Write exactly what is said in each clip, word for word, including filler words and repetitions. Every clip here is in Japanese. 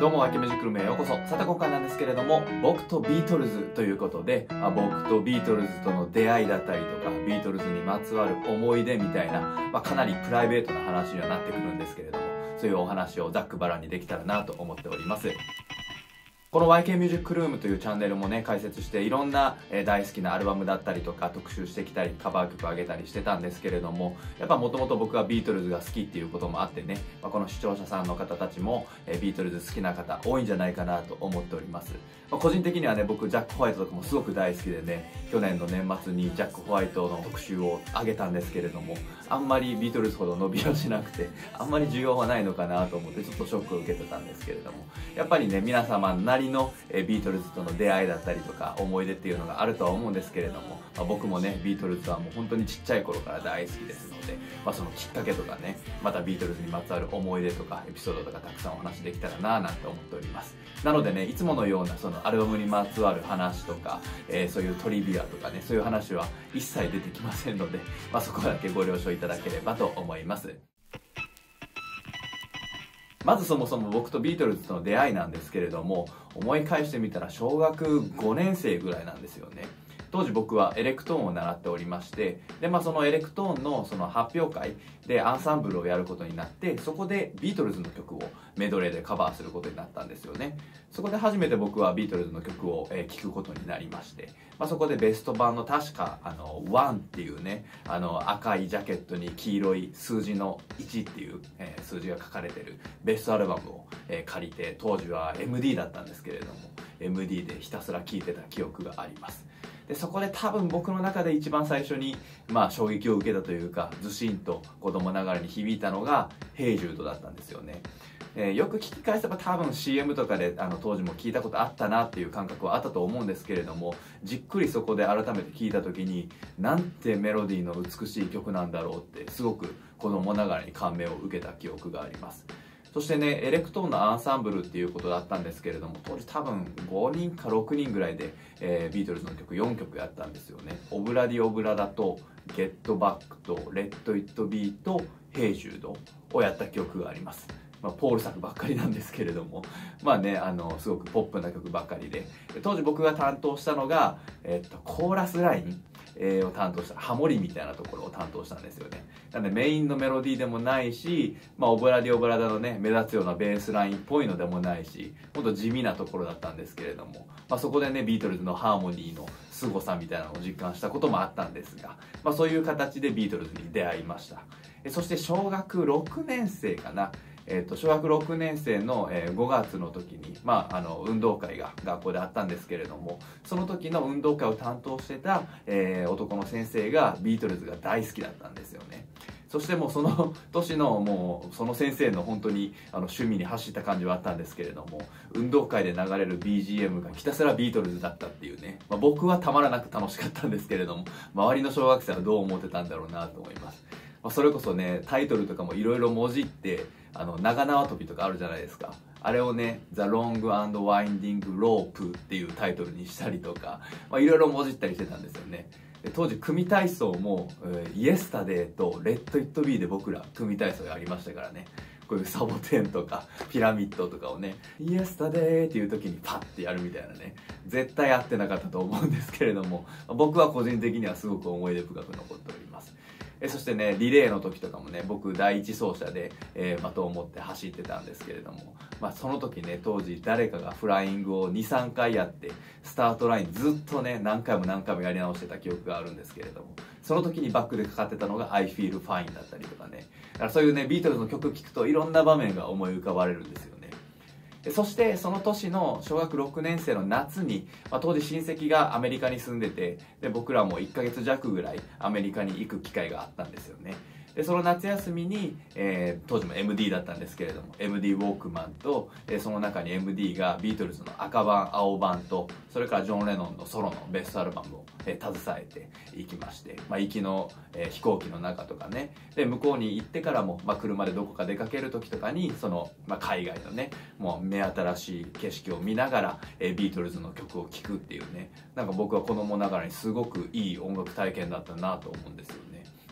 どうもワイケーミュージックルームへようこそ。さて今回なんですけれども、僕とビートルズということで、あ僕とビートルズとの出会いだったりとか、ビートルズにまつわる思い出みたいな、まあ、かなりプライベートな話にはなってくるんですけれども、そういうお話をざっくばらんにできたらなと思っております。この ワイケーミュージックルームというチャンネルもね、解説していろんな大好きなアルバムだったりとか特集してきたり、カバー曲上げたりしてたんですけれども、やっぱもともと僕はビートルズが好きっていうこともあってね、まあ、この視聴者さんの方たちもビートルズ好きな方多いんじゃないかなと思っております。まあ、個人的にはね、僕ジャック・ホワイトとかもすごく大好きでね、去年の年末にジャック・ホワイトの特集を上げたんですけれども、あんまりビートルズほど伸びはしなくて、あんまり需要はないのかなと思ってちょっとショックを受けてたんですけれども、やっぱりね、皆様なりのビートルズとの出会いだったりとか思い出っていうのがあるとは思うんですけれども、まあ、僕もねビートルズはもう本当にちっちゃい頃から大好きですので、まあ、そのきっかけとかね、またビートルズにまつわる思い出とかエピソードとかたくさんお話できたらなぁなんて思っております。なのでね、いつものようなそのアルバムにまつわる話とか、えー、そういうトリビアとかね、そういう話は一切出てきませんので、まあ、そこだけご了承いただければと思います。まずそもそも僕とビートルズとの出会いなんですけれども、思い返してみたら小学ごねんせいぐらいなんですよね。当時僕はエレクトーンを習っておりまして、で、まあ、そのエレクトーンのその発表会でアンサンブルをやることになって、そこでビートルズの曲をメドレーでカバーすることになったんですよね。そこで初めて僕はビートルズの曲を聴くことになりまして、まあ、そこでベスト版の確かあのワンっていうね、あの赤いジャケットに黄色い数字のいちっていう、えー、数字が書かれてるベストアルバムを、えー、借りて、当時は エムディー だったんですけれども エムディー でひたすら聴いてた記憶があります。でそこで多分僕の中で一番最初に、まあ、衝撃を受けたというか、ずしんと子供ながらに響いたのが「ヘイジュード」だったんですよね。えー、よく聞き返せば多分 シーエム とかであの当時も聞いたことあったなっていう感覚はあったと思うんですけれども、じっくりそこで改めて聞いた時に、なんてメロディーの美しい曲なんだろうって、すごく子供ながらに感銘を受けた記憶があります。そしてね、エレクトーンのアンサンブルっていうことだったんですけれども、当時多分ごにんかろくにんぐらいで、えー、ビートルズの曲よんきょくやったんですよね。オブラディオブラダとゲットバックとレッドイットビーとヘイジュードをやった記憶があります。まあ、ポール作ばっかりなんですけれども、まあね、あのすごくポップな曲ばっかりで、当時僕が担当したのが、えっと、コーラスラインを担当した、ハモリみたいなところを担当したんですよね。なのでメインのメロディーでもないし、まあ、オブラディオブラダのね目立つようなベースラインっぽいのでもないし、ほんと地味なところだったんですけれども、まあ、そこでねビートルズのハーモニーの凄さみたいなのを実感したこともあったんですが、まあ、そういう形でビートルズに出会いました。そして小学ろくねんせいかな、えっと小学ろくねんせいのごがつの時に、まあ、あの運動会が学校であったんですけれども、その時の運動会を担当してた、えー、男の先生がビートルズが大好きだったんですよね。そしてもうその年のもうその先生の本当にあの趣味に走った感じはあったんですけれども、運動会で流れる ビージーエム がひたすらビートルズだったっていうね、まあ、僕はたまらなく楽しかったんですけれども、周りの小学生はどう思ってたんだろうなと思います。まあ、それこそね、タイトルとかもいろいろもじって、あの長縄跳びとかあるじゃないですか。あれをね「The Long and Winding Rope」っていうタイトルにしたりとか、いろいろもじったりしてたんですよね。で当時組体操も「YESTADE」と「Let It Be」で僕ら組体操やりましたからね。こういうサボテンとかピラミッドとかをね「YESTADE」っていう時にパッてやるみたいなね、絶対合ってなかったと思うんですけれども、僕は個人的にはすごく思い出深く残っております。そしてね、リレーの時とかもね、僕第一走者で、えー、的を持って走ってたんですけれども、まあ、その時ね、当時誰かがフライングをにさんかいやって、スタートラインずっとね何回も何回もやり直してた記憶があるんですけれども、その時にバックでかかってたのが「I Feel Fine」だったりとかね、だからそういうねビートルズの曲聴くといろんな場面が思い浮かばれるんですよね。そしてその年の小学ろくねんせいの夏に、まあ、当時親戚がアメリカに住んでて、で僕らもいっかげつじゃくぐらいアメリカに行く機会があったんですよね。でその夏休みに、えー、当時も エムディー だったんですけれども エムディー ウォークマンと、えー、その中に エムディー がビートルズの赤版青版と、それからジョン・レノンのソロのベストアルバムを、えー、携えていきまして、まあ、行きの、えー、飛行機の中とかね、で向こうに行ってからも、まあ、車でどこか出かける時とかにその、まあ、海外のねもう目新しい景色を見ながら、えー、ビートルズの曲を聴くっていうね、なんか僕は子供ながらにすごくいい音楽体験だったなと思うんですよね。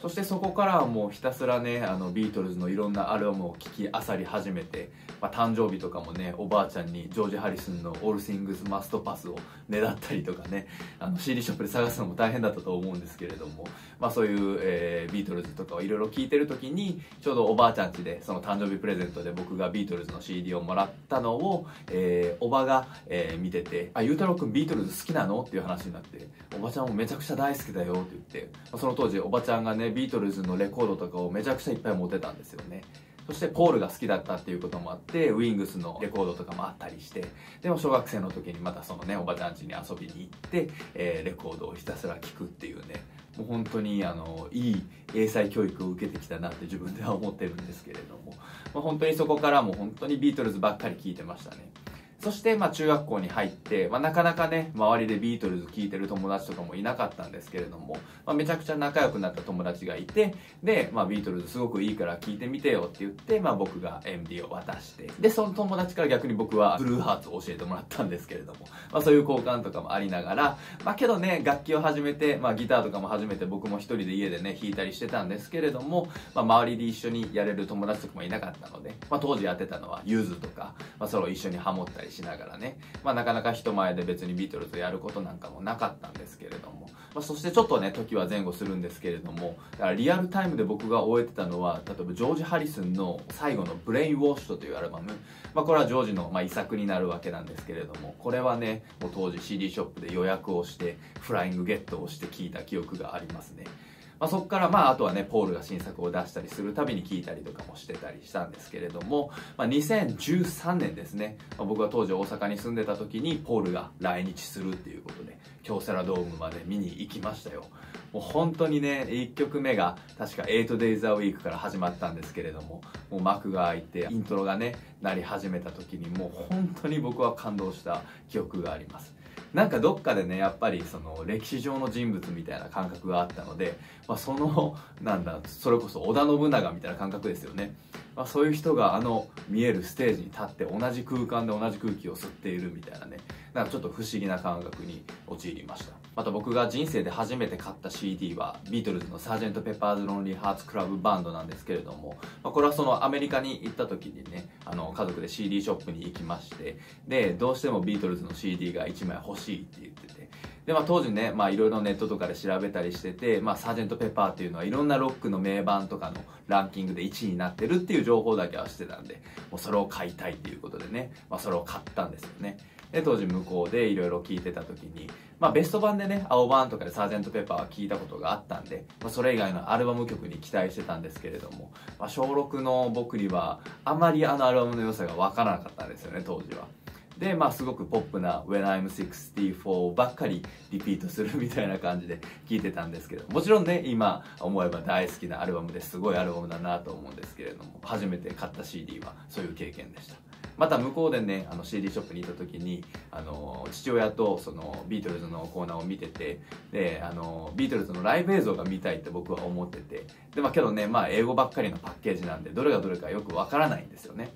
そしてそこからはもうひたすらね、あのビートルズのいろんなアルバムを聴きあさり始めて、まあ、誕生日とかもねおばあちゃんにジョージ・ハリスンの「オール・シングス・マスト・パス」をねだったりとかね、あの シーディー ショップで探すのも大変だったと思うんですけれども、まあ、そういう、えー、ビートルズとかをいろいろ聴いてる時にちょうどおばあちゃん家でその誕生日プレゼントで僕がビートルズの シーディー をもらったのを、えー、おばが、えー、見てて「あ、ゆうたろうくんビートルズ好きなの?」っていう話になって「おばちゃんもめちゃくちゃ大好きだよ」って言って、まあ、その当時おばちゃんがねビートルズのレコードとかをめちゃくちゃいっぱい持ってたんですよね。そしてポールが好きだったっていうこともあってウィングスのレコードとかもあったりして、でも小学生の時にまたそのねおばちゃん家に遊びに行って、えー、レコードをひたすら聴くっていうね、もう本当にあのいい英才教育を受けてきたなって自分では思ってるんですけれども、まあ、本当にそこからも本当にビートルズばっかり聴いてましたね。そしてまあ中学校に入って、まあ、なかなかね周りでビートルズ聴いてる友達とかもいなかったんですけれども、まあ、めちゃくちゃ仲良くなった友達がいて、で、まあ、ビートルズすごくいいから聴いてみてよって言って、まあ、僕が エムディー を渡して、でその友達から逆に僕はブルーハーツを教えてもらったんですけれども、まあ、そういう交換とかもありながら、まあ、けどね楽器を始めて、まあ、ギターとかも始めて僕も一人で家でね弾いたりしてたんですけれども、まあ、周りで一緒にやれる友達とかもいなかったので、まあ、当時やってたのはユーズとか、まあ、それを一緒にハモったりしながらね、まあ、なかなか人前で別にビートルズやることなんかもなかったんですけれども、まあ、そしてちょっとね時は前後するんですけれども、だからリアルタイムで僕が終えてたのは例えばジョージ・ハリスンの最後の「ブレイン・ウォッシュ」というアルバム、まあ、これはジョージのまあ遺作になるわけなんですけれども、これはねもう当時 シーディー ショップで予約をしてフライングゲットをして聴いた記憶がありますね。まあそこからまああとはねポールが新作を出したりするたびに聴いたりとかもしてたりしたんですけれども、まあ、にせんじゅうさんねんですね、まあ、僕は当時大阪に住んでた時にポールが来日するっていうことで京セラドームまで見に行きましたよ。もう本当にねいっきょくめが確か「エイトデイズアウィーク」から始まったんですけれども、もう幕が開いてイントロがね鳴り始めた時にもう本当に僕は感動した記憶があります。なんかどっかでねやっぱりその歴史上の人物みたいな感覚があったので、まあ、そのなんだそれこそ織田信長みたいな感覚ですよね、まあ、そういう人があの見えるステージに立って同じ空間で同じ空気を吸っているみたいなね、なんかちょっと不思議な感覚に陥りました。また僕が人生で初めて買った シーディー はビートルズの「サージェント・ペッパーズ・ロンリー・ハーツ・クラブ・バンド」なんですけれども、まあ、これはそのアメリカに行った時にねあの家族で シーディー ショップに行きまして、でどうしてもビートルズの シーディー がいちまい欲しい欲しいって言ってて、で、まあ、当時ねいろいろネットとかで調べたりしてて、まあ、サージェント・ペッパーっていうのはいろんなロックの名盤とかのランキングでいちいになってるっていう情報だけはしてたんで、もうそれを買いたいっていうことでね、まあ、それを買ったんですよね。で当時向こうでいろいろ聴いてた時に、まあ、ベスト版でね青版とかでサージェント・ペッパーは聴いたことがあったんで、まあ、それ以外のアルバム曲に期待してたんですけれども、まあ、小ろくの僕にはあまりあのアルバムの良さが分からなかったんですよね当時は。で、まあ、すごくポップな「When I'm シックスティーフォー」ばっかりリピートするみたいな感じで聴いてたんですけど、もちろんね今思えば大好きなアルバムですごいアルバムだなと思うんですけれども、初めて買った シーディー はそういう経験でした。また向こうでねあの シーディー ショップにいた時にあの父親とそのビートルズのコーナーを見てて、であのビートルズのライブ映像が見たいって僕は思ってて、で、まあ、けどね、まあ、英語ばっかりのパッケージなんでどれがどれかよくわからないんですよね。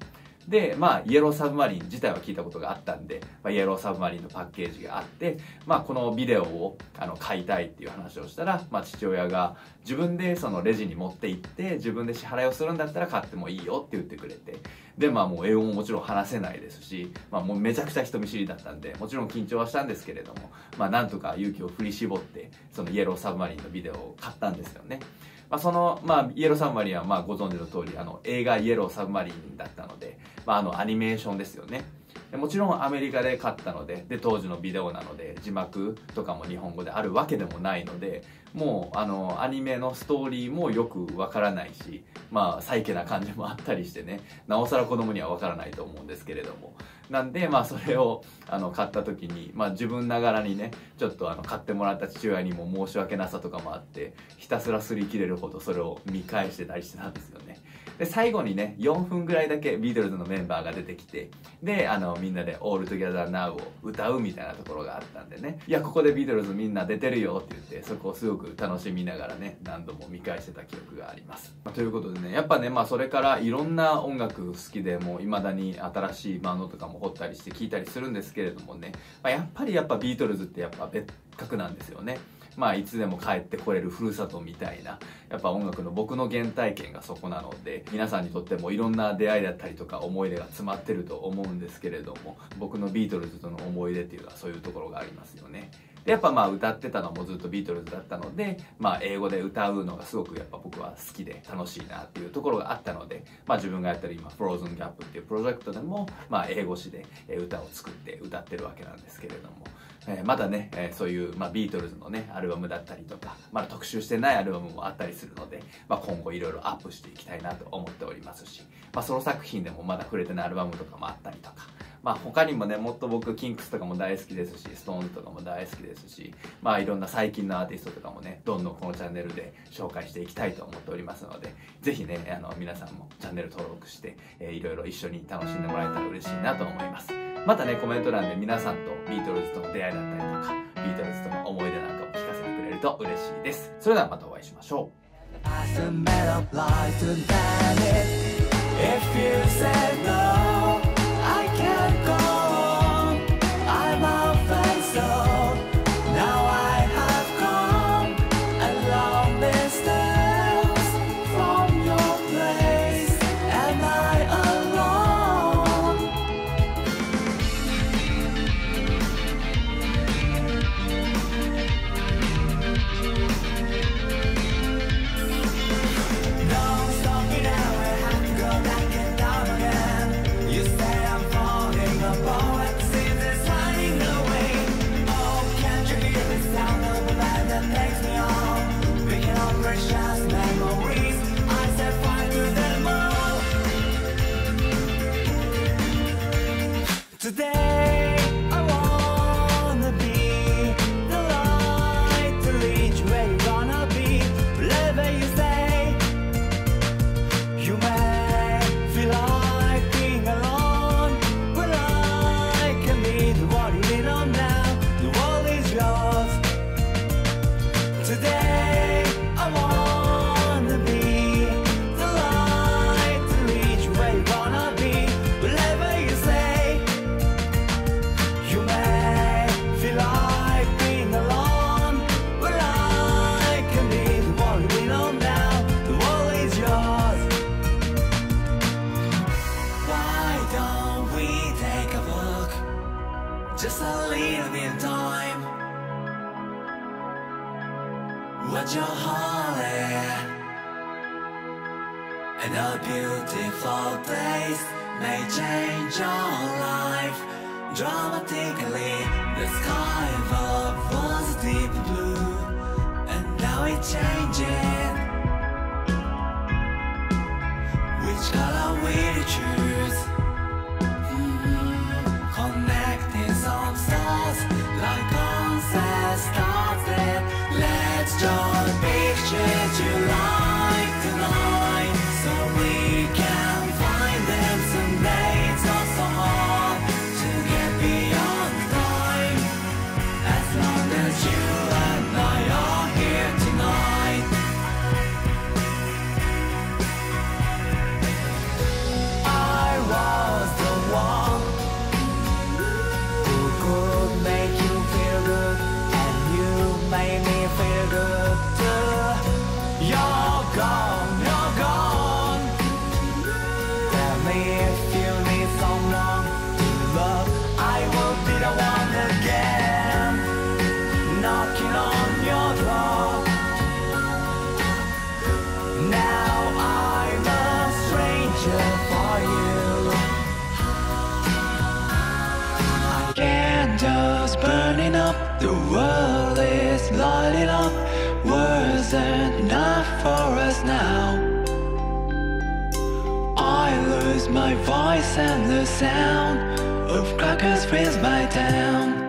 で、まあ、イエローサブマリン自体は聞いたことがあったんで、まあ、イエローサブマリンのパッケージがあって、まあ、このビデオをあの買いたいっていう話をしたら、まあ、父親が自分でそのレジに持って行って自分で支払いをするんだったら買ってもいいよって言ってくれて、で、まあ、もう英語ももちろん話せないですし、まあ、もうめちゃくちゃ人見知りだったんでもちろん緊張はしたんですけれども、まあ、なんとか勇気を振り絞ってそのイエローサブマリンのビデオを買ったんですよね。まあそのまあ、イエローサブマリンはまあご存知の通りあの映画「イエローサブマリン」だったので、まあ、あのアニメーションですよね。でもちろんアメリカで買ったので、で当時のビデオなので字幕とかも日本語であるわけでもないので、もうあのアニメのストーリーもよくわからないし、まあサイケな感じもあったりしてね、なおさら子供にはわからないと思うんですけれども、なんでまあそれをあの買った時に、まあ、自分ながらにねちょっとあの買ってもらった父親にも申し訳なさとかもあってひたすら擦り切れるほどそれを見返してたりしてたんですよね。で最後にねよんぷんぐらいだけビートルズのメンバーが出てきて、であのみんなで「All Together Now」を歌うみたいなところがあったんでね、いやここでビートルズみんな出てるよって言ってそこをすごく楽しみながらね何度も見返してた記憶があります。まあ、ということでねやっぱね、まあ、それからいろんな音楽好きでもういまだに新しいバンドとかも掘ったりして聴いたりするんですけれどもね、まあ、やっぱりやっぱビートルズってやっぱ別格なんですよね。まあいつでも帰ってこれるふるさとみたいな、やっぱ音楽の僕の原体験がそこなので、皆さんにとってもいろんな出会いだったりとか思い出が詰まってると思うんですけれども、僕のビートルズとの思い出っていうのはそういうところがありますよね。やっぱまあ歌ってたのもずっとビートルズだったので、まあ英語で歌うのがすごくやっぱ僕は好きで楽しいなっていうところがあったので、まあ自分がやってる今フローズンギャップっていうプロジェクトでもまあ英語詞で歌を作って歌ってるわけなんですけれども、えー、まだね、えー、そういう、まあ、ビートルズのねアルバムだったりとか、まだ特集してないアルバムもあったりするので、まあ、今後いろいろアップしていきたいなと思っておりますし、まあ、その作品でもまだ触れてないアルバムとかもあったりとか。まあ他にもね、もっと僕キンクスとかも大好きですし、ストーンズとかも大好きですし、まあいろんな最近のアーティストとかもね、どんどんこのチャンネルで紹介していきたいと思っておりますので、ぜひね、あの皆さんもチャンネル登録して、えー、いろいろ一緒に楽しんでもらえたら嬉しいなと思います。またね、コメント欄で皆さんとビートルズとの出会いだったりとか、ビートルズとの思い出などを聞かせてくれると嬉しいです。それではまたお会いしましょう。Just a little bit of time. What you're holding, and a beautiful place may change your life dramatically. The sky above was deep blue, and now it's changing. Which color will you choose? Mm-hmm. Connecting.Some stars, like concerts started. Let's draw the pictures you like tonight, so we can find them someday. It's not so hard to get beyond time, as long as you and I are here tonight. I was the one.Burning up, the world is lighting up. Words aren't enough for us now. I lose my voice and the sound of crackers fills my town.